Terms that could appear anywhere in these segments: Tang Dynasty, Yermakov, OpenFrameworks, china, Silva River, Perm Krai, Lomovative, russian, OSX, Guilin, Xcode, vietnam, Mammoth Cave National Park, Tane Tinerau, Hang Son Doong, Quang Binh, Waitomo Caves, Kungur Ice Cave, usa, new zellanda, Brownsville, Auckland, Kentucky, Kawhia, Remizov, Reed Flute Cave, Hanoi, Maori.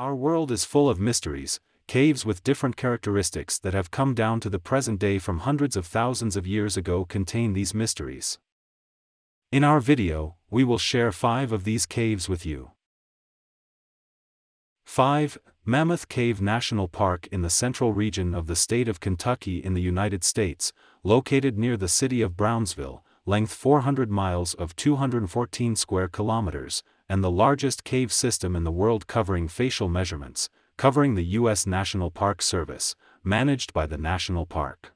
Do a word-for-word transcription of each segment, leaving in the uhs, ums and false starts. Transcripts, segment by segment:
Our world is full of mysteries, caves with different characteristics that have come down to the present day from hundreds of thousands of years ago contain these mysteries. In our video, we will share five of these caves with you. five. Mammoth Cave National Park in the central region of the state of Kentucky in the United States, located near the city of Brownsville, length four hundred miles of two hundred fourteen square kilometers, and the largest cave system in the world covering facial measurements, covering the U S National Park Service, managed by the National Park.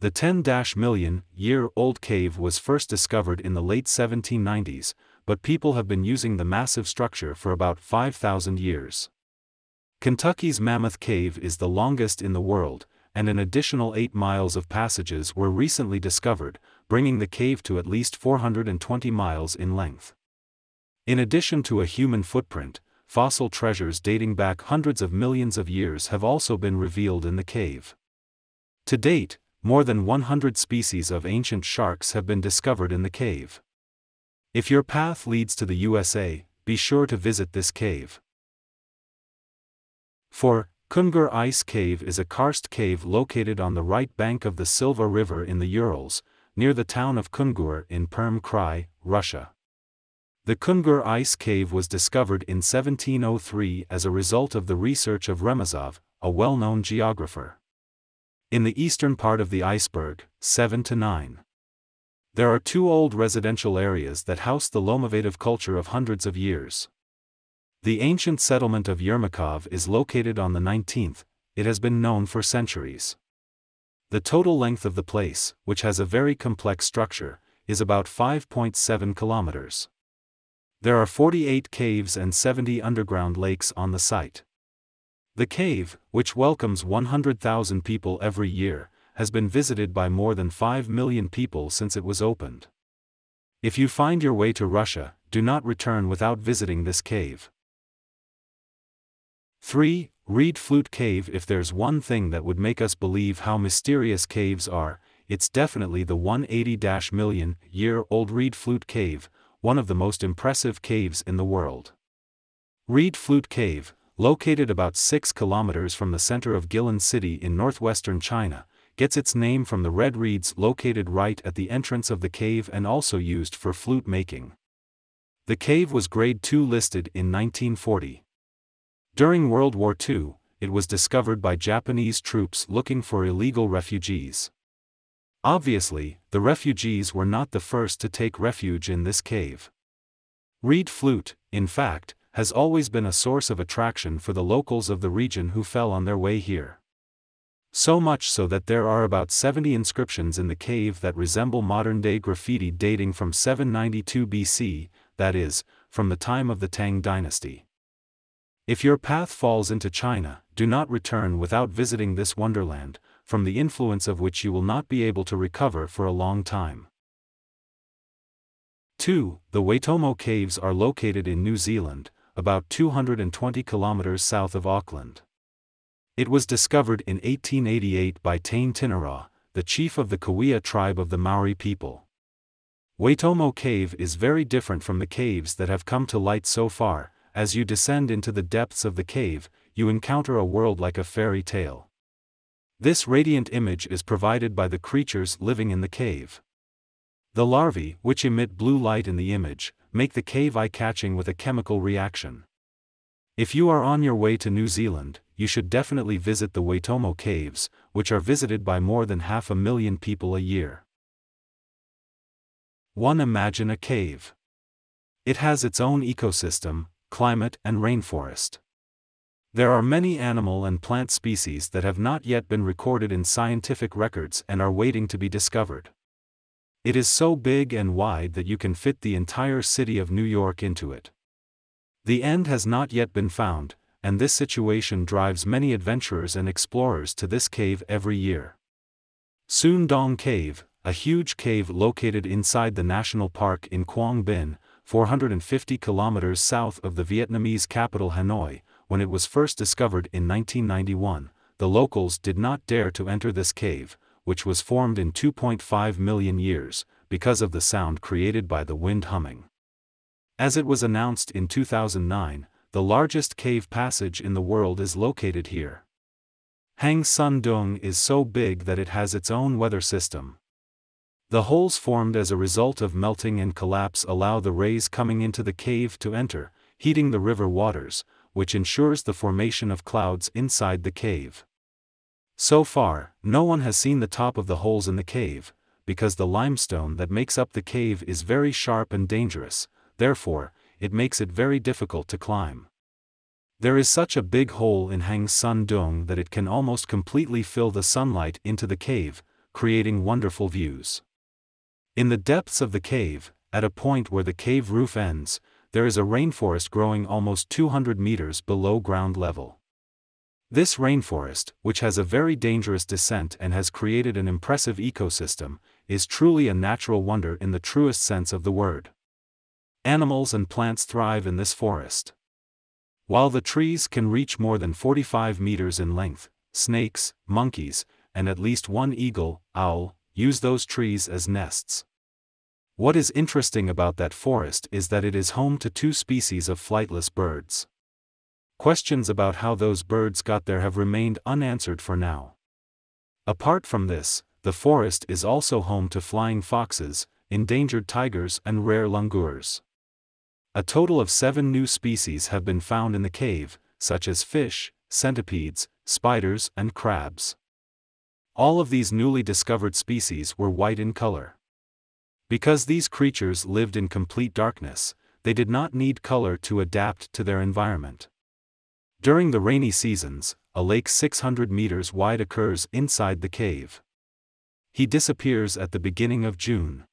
The ten million year old cave was first discovered in the late seventeen nineties, but people have been using the massive structure for about five thousand years. Kentucky's Mammoth Cave is the longest in the world, and an additional eight miles of passages were recently discovered, bringing the cave to at least four hundred twenty miles in length. In addition to a human footprint, fossil treasures dating back hundreds of millions of years have also been revealed in the cave. To date, more than one hundred species of ancient sharks have been discovered in the cave. If your path leads to the U S A, be sure to visit this cave. four. Kungur Ice Cave is a karst cave located on the right bank of the Silva River in the Urals, near the town of Kungur in Perm Krai, Russia. The Kungur Ice Cave was discovered in seventeen oh three as a result of the research of Remizov, a well-known geographer. In the eastern part of the iceberg, seven to nine. There are two old residential areas that house the Lomovative culture of hundreds of years. The ancient settlement of Yermakov is located on the nineteenth, it has been known for centuries. The total length of the place, which has a very complex structure, is about five point seven kilometers. There are forty-eight caves and seventy underground lakes on the site. The cave, which welcomes one hundred thousand people every year, has been visited by more than five million people since it was opened. If you find your way to Russia, do not return without visiting this cave. three. Reed Flute Cave. If there's one thing that would make us believe how mysterious caves are, it's definitely the one hundred eighty million year old Reed Flute Cave, one of the most impressive caves in the world. Reed Flute Cave, located about six kilometers from the center of Guilin city in northwestern China, gets its name from the red reeds located right at the entrance of the cave and also used for flute making. The cave was Grade two listed in nineteen forty. During World War Two, it was discovered by Japanese troops looking for illegal refugees. Obviously, the refugees were not the first to take refuge in this cave. Reed Flute, in fact, has always been a source of attraction for the locals of the region who fell on their way here. So much so that there are about seventy inscriptions in the cave that resemble modern-day graffiti dating from seven ninety-two B C, that is, from the time of the Tang Dynasty. If your path falls into China, do not return without visiting this wonderland, from the influence of which you will not be able to recover for a long time. two. The Waitomo Caves are located in New Zealand, about two hundred twenty kilometers south of Auckland. It was discovered in eighteen eighty-eight by Tane Tinerau, the chief of the Kawhia tribe of the Maori people. Waitomo Cave is very different from the caves that have come to light so far. As you descend into the depths of the cave, you encounter a world like a fairy tale. This radiant image is provided by the creatures living in the cave. The larvae, which emit blue light in the image, make the cave eye-catching with a chemical reaction. If you are on your way to New Zealand, you should definitely visit the Waitomo Caves, which are visited by more than half a million people a year. one. Imagine a cave. It has its own ecosystem, climate and rainforest. There are many animal and plant species that have not yet been recorded in scientific records and are waiting to be discovered. It is so big and wide that you can fit the entire city of New York into it. The end has not yet been found, and this situation drives many adventurers and explorers to this cave every year. Son Doong Cave, a huge cave located inside the national park in Quang Binh, four hundred fifty kilometers south of the Vietnamese capital Hanoi. When it was first discovered in nineteen ninety-one, the locals did not dare to enter this cave, which was formed in two point five million years, because of the sound created by the wind humming. As it was announced in two thousand nine, the largest cave passage in the world is located here. Hang Son Doong is so big that it has its own weather system. The holes formed as a result of melting and collapse allow the rays coming into the cave to enter, heating the river waters, which ensures the formation of clouds inside the cave. So far, no one has seen the top of the holes in the cave, because the limestone that makes up the cave is very sharp and dangerous, therefore, it makes it very difficult to climb. There is such a big hole in Hang Son Doong that it can almost completely fill the sunlight into the cave, creating wonderful views. In the depths of the cave, at a point where the cave roof ends, there is a rainforest growing almost two hundred meters below ground level. This rainforest, which has a very dangerous descent and has created an impressive ecosystem, is truly a natural wonder in the truest sense of the word. Animals and plants thrive in this forest. While the trees can reach more than forty-five meters in length, snakes, monkeys, and at least one eagle, owl, use those trees as nests. What is interesting about that forest is that it is home to two species of flightless birds. Questions about how those birds got there have remained unanswered for now. Apart from this, the forest is also home to flying foxes, endangered tigers, and rare langurs. A total of seven new species have been found in the cave, such as fish, centipedes, spiders, and crabs. All of these newly discovered species were white in color. Because these creatures lived in complete darkness, they did not need color to adapt to their environment. During the rainy seasons, a lake six hundred meters wide occurs inside the cave. He disappears at the beginning of June.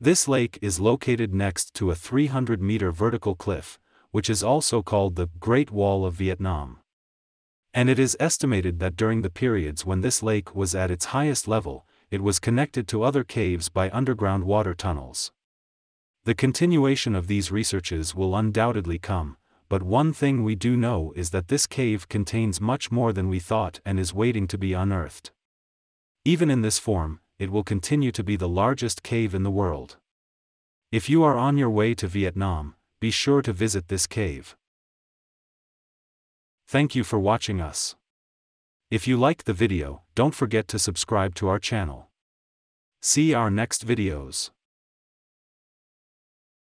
This lake is located next to a three hundred meter vertical cliff, which is also called the Great Wall of Vietnam. And it is estimated that during the periods when this lake was at its highest level, it was connected to other caves by underground water tunnels. The continuation of these researches will undoubtedly come, but one thing we do know is that this cave contains much more than we thought and is waiting to be unearthed. Even in this form, it will continue to be the largest cave in the world. If you are on your way to Vietnam, be sure to visit this cave. Thank you for watching us. If you liked the video, don't forget to subscribe to our channel. See our next videos.